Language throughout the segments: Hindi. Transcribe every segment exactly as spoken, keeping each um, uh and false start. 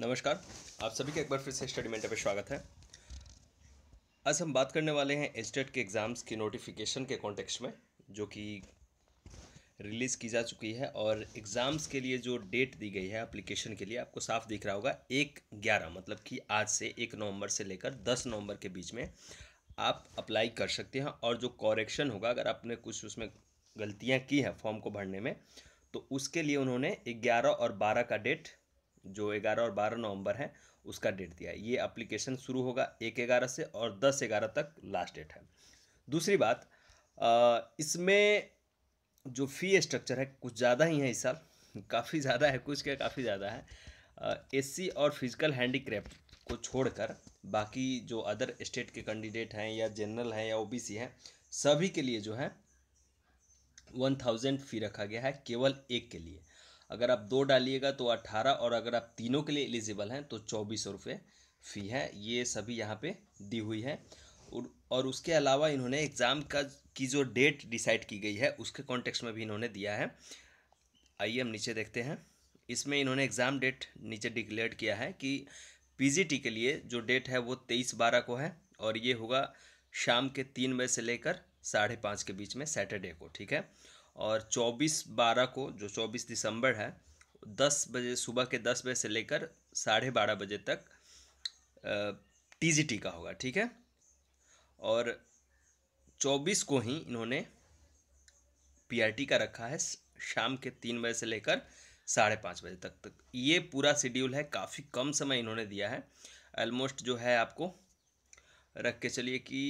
नमस्कार, आप सभी का एक बार फिर से स्टडी मेंटर पर स्वागत है। आज हम बात करने वाले हैं एच टी ई टी के एग्ज़ाम्स की नोटिफिकेशन के कॉन्टेक्स्ट में, जो कि रिलीज़ की जा चुकी है और एग्ज़ाम्स के लिए जो डेट दी गई है एप्लीकेशन के लिए आपको साफ दिख रहा होगा एक ग्यारह, मतलब कि आज से एक नवंबर से लेकर दस नवंबर के बीच में आप अप्लाई कर सकते हैं। और जो करेक्शन होगा, अगर आपने कुछ उसमें गलतियाँ की हैं फॉर्म को भरने में, तो उसके लिए उन्होंने ग्यारह और बारह का डेट, जो ग्यारह और बारह नवंबर है, उसका डेट दिया है। ये एप्लीकेशन शुरू होगा एक ग्यारह से और दस ग्यारह तक लास्ट डेट है। दूसरी बात, इसमें जो फ़ी स्ट्रक्चर है कुछ ज़्यादा ही है इस साल, काफ़ी ज़्यादा है, कुछ क्या काफ़ी ज़्यादा है। एससी और फिजिकल हैंडीक्राफ्ट को छोड़कर बाकी जो अदर स्टेट के कैंडिडेट हैं या जनरल हैं या ओबीसी हैं, सभी के लिए जो है वन थाउजेंड फी रखा गया है, केवल एक के लिए। अगर आप दो डालिएगा तो अट्ठारह, और अगर आप तीनों के लिए एलिजिबल हैं तो चौबीस सौ रुपये फ़ी है। ये सभी यहाँ पे दी हुई है। और, और उसके अलावा इन्होंने एग्ज़ाम का की जो डेट डिसाइड की गई है उसके कॉन्टेक्स्ट में भी इन्होंने दिया है। आइए हम नीचे देखते हैं। इसमें इन्होंने एग्ज़ाम डेट नीचे डिक्लेयर किया है कि पीजीटी के लिए जो डेट है वो तेईस बारह को है, और ये होगा शाम के तीन बजे से लेकर साढ़े पाँच के बीच में, सैटरडे को, ठीक है। और चौबीस बारह को, जो चौबीस दिसंबर है, दस बजे, सुबह के दस बजे से लेकर साढ़े बारह बजे तक टीजीटी का होगा, ठीक है। और चौबीस को ही इन्होंने पीआरटी का रखा है, शाम के तीन बजे से लेकर साढ़े पाँच बजे तक तक ये पूरा शेड्यूल है। काफ़ी कम समय इन्होंने दिया है, ऑलमोस्ट जो है आपको रख के चलिए कि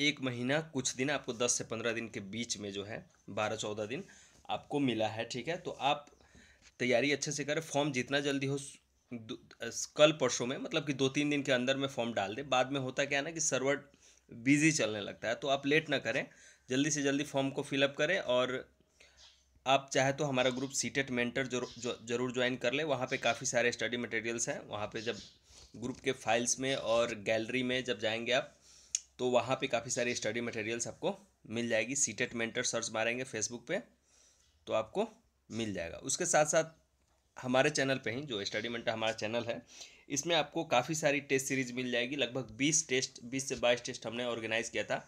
एक महीना कुछ दिन, आपको दस से पंद्रह दिन के बीच में जो है बारह चौदह दिन आपको मिला है, ठीक है। तो आप तैयारी अच्छे से करें, फॉर्म जितना जल्दी हो कल परसों में, मतलब कि दो तीन दिन के अंदर में फॉर्म डाल दें। बाद में होता क्या है ना कि सर्वर बिजी चलने लगता है, तो आप लेट ना करें, जल्दी से जल्दी फॉर्म को फिलअप करें। और आप चाहे तो हमारा ग्रुप सीटेट मेंटर जरूर ज्वाइन कर लें। वहाँ पर काफ़ी सारे स्टडी मटेरियल्स हैं। वहाँ पर जब ग्रुप के फाइल्स में और गैलरी में जब जाएंगे आप, तो वहाँ पे काफ़ी सारे स्टडी मटेरियल्स आपको मिल जाएगी। सीटेट मेंटर सर्च मारेंगे फेसबुक पे तो आपको मिल जाएगा। उसके साथ साथ हमारे चैनल पे ही, जो स्टडी मेंटर हमारा चैनल है, इसमें आपको काफ़ी सारी टेस्ट सीरीज मिल जाएगी। लगभग बीस टेस्ट, बीस से बाईस टेस्ट हमने ऑर्गेनाइज़ किया था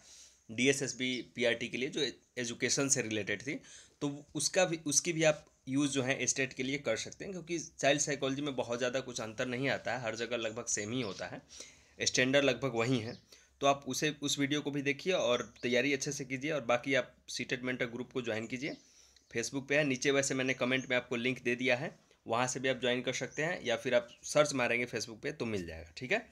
D S S B P R T के लिए, जो एजुकेशन से रिलेटेड थी। तो उसका भी उसकी भी आप यूज़ जो है स्टेट के लिए कर सकते हैं, क्योंकि चाइल्ड साइकोलॉजी में बहुत ज़्यादा कुछ अंतर नहीं आता है, हर जगह लगभग सेम ही होता है, स्टैंडर्ड लगभग वही है। तो आप उसे उस वीडियो को भी देखिए और तैयारी अच्छे से कीजिए। और बाकी आप सीटेट मेंटर ग्रुप को ज्वाइन कीजिए, फेसबुक पे है। नीचे वैसे मैंने कमेंट में आपको लिंक दे दिया है, वहाँ से भी आप ज्वाइन कर सकते हैं, या फिर आप सर्च मारेंगे फेसबुक पे तो मिल जाएगा, ठीक है।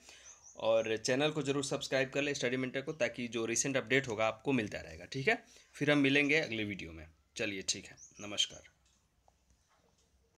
और चैनल को जरूर सब्सक्राइब कर लें स्टडी मेंटर को, ताकि जो रिसेंट अपडेट होगा आपको मिलता रहेगा, ठीक है। फिर हम मिलेंगे अगले वीडियो में। चलिए, ठीक है, नमस्कार।